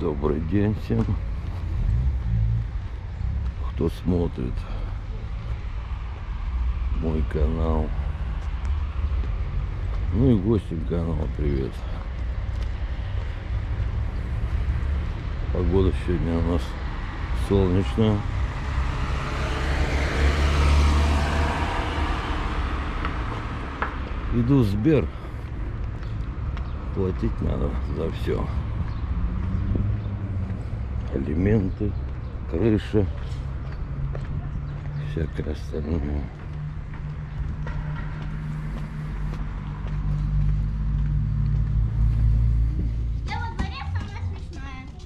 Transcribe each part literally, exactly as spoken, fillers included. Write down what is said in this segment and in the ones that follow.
Добрый день всем, кто смотрит мой канал, ну и гостям канала привет. Погода сегодня у нас солнечная. Иду в Сбер, платить надо за все. Алименты, крыша, всякое остальное.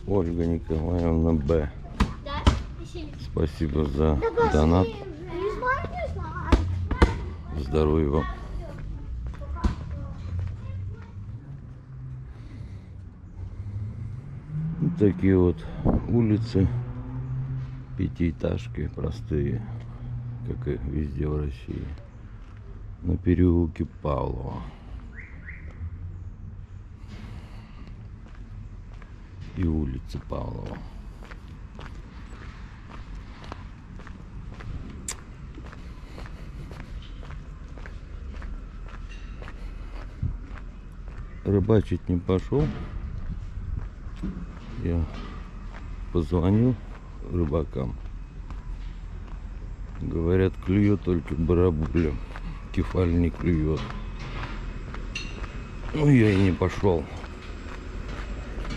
Ольга Николаевна Б. Да, спасибо за донат. Здоровья вам. Такие вот улицы, пятиэтажки, простые, как и везде в России, на переулке Павлова. И улица Павлова. Рыбачить не пошел. Я позвонил рыбакам, говорят, клюет только барабуля, кефаль не клюет. Ну я и не пошел.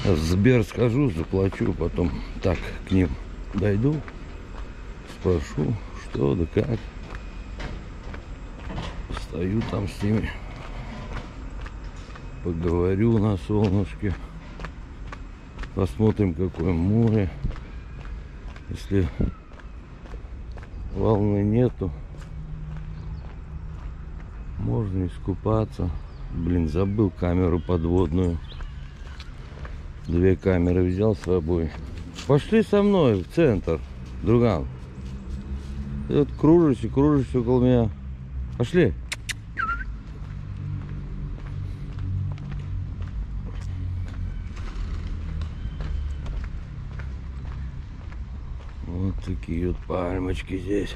В Сбер схожу, заплачу, потом так к ним дойду, спрошу, что да как. Стою там с ними, поговорю на солнышке. Посмотрим, какое море. Если волны нету, можно искупаться. Блин, забыл камеру подводную. Две камеры взял с собой. Пошли со мной в центр, друган. Ты вот кружишься, кружишься около меня. Пошли. Вот такие вот пальмочки здесь.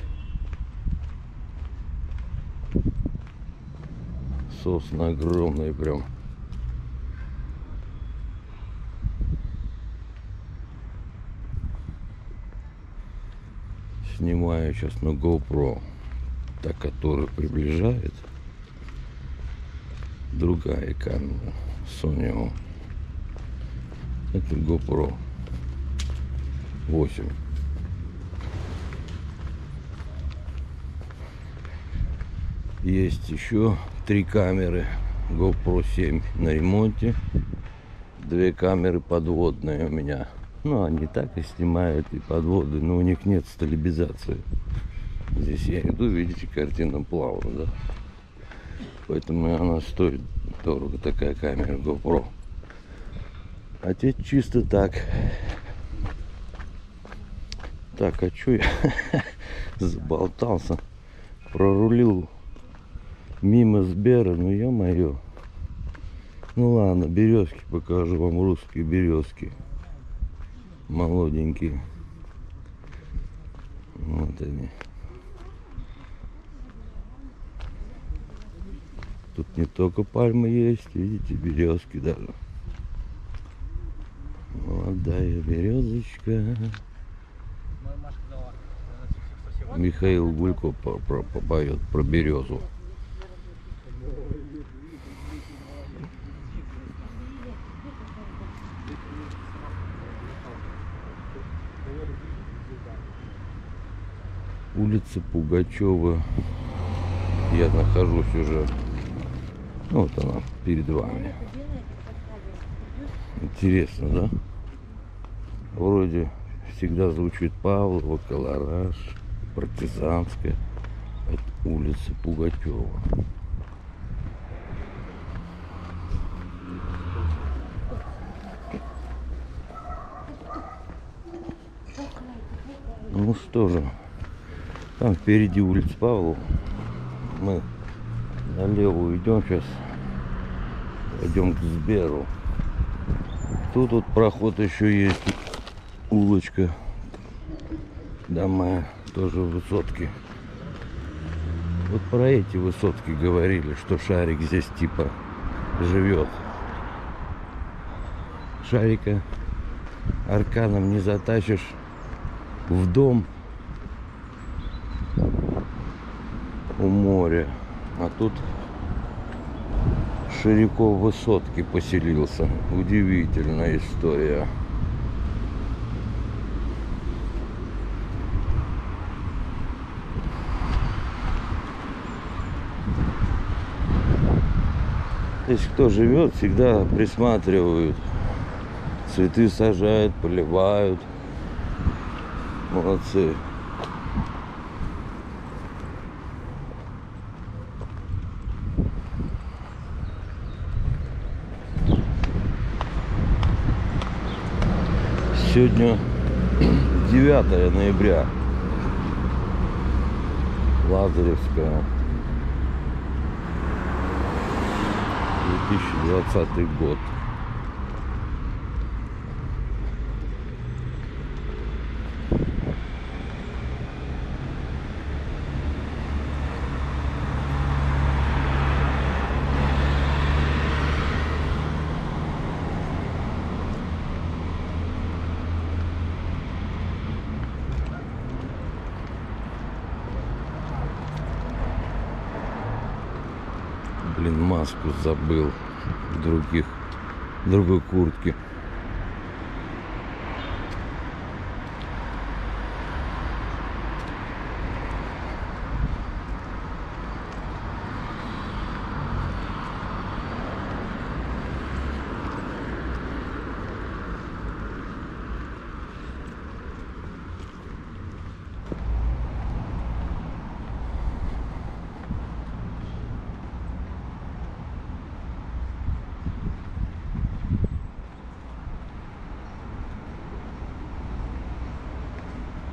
Сосны огромные прям. Снимаю сейчас на GoPro. Та, которая приближает. Другая камера. Sony. Это GoPro восемь. Есть еще три камеры GoPro семь на ремонте. Две камеры подводные у меня. Ну, они так и снимают и подводы, но у них нет стабилизации. Здесь я иду, видите, картина плавала, да? Поэтому она стоит дорого, такая камера GoPro. А те чисто так. Так, а чё я заболтался? Прорулил мимо Сбера, ну ё-моё. Ну ладно, березки покажу вам, русские березки. Молоденькие. Вот они. Тут не только пальмы есть, видите, березки даже. Молодая березочка. Михаил Гулько поет про березу. Улица Пугачева. Я нахожусь уже. Ну, вот она перед вами. Интересно, да? Вроде всегда звучит Павлова, Калараш, Партизанская. Это улица Пугачева. Ну что же. Там впереди улица Павлова. Мы налево идем сейчас. Пойдем к Сберу. Тут вот проход еще есть. Улочка. Дома тоже высотки. Вот про эти высотки говорили, что шарик здесь типа живет. Шарика арканом не затащишь в дом у моря. А тут Ширяков высотки поселился. Удивительная история. Если кто живет, всегда присматривают. Цветы сажают, поливают. Молодцы. Сегодня девятое ноября. Лазаревская. две тысячи двадцатый год. Блин, маску забыл, других, другой куртки.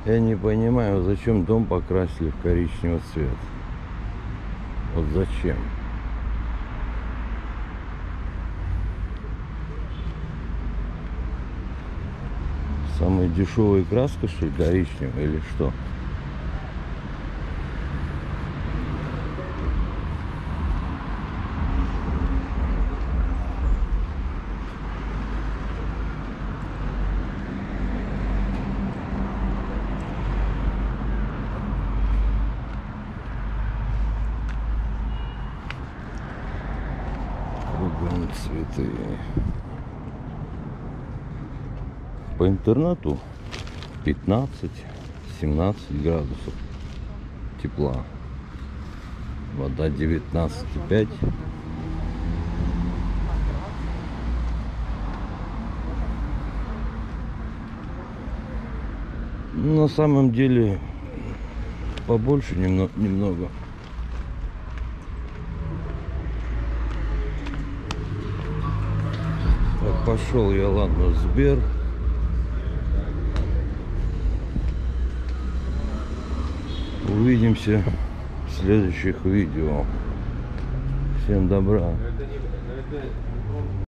Я не понимаю, зачем дом покрасили в коричневый цвет. Вот зачем? Самая дешевая краска, что ли, коричневая или что? Цветы по интернету пятнадцать-семнадцать градусов тепла, вода девятнадцать и пять. На самом деле побольше немного. Пошел я, ладно, в Сбер. Увидимся в следующих видео. Всем добра.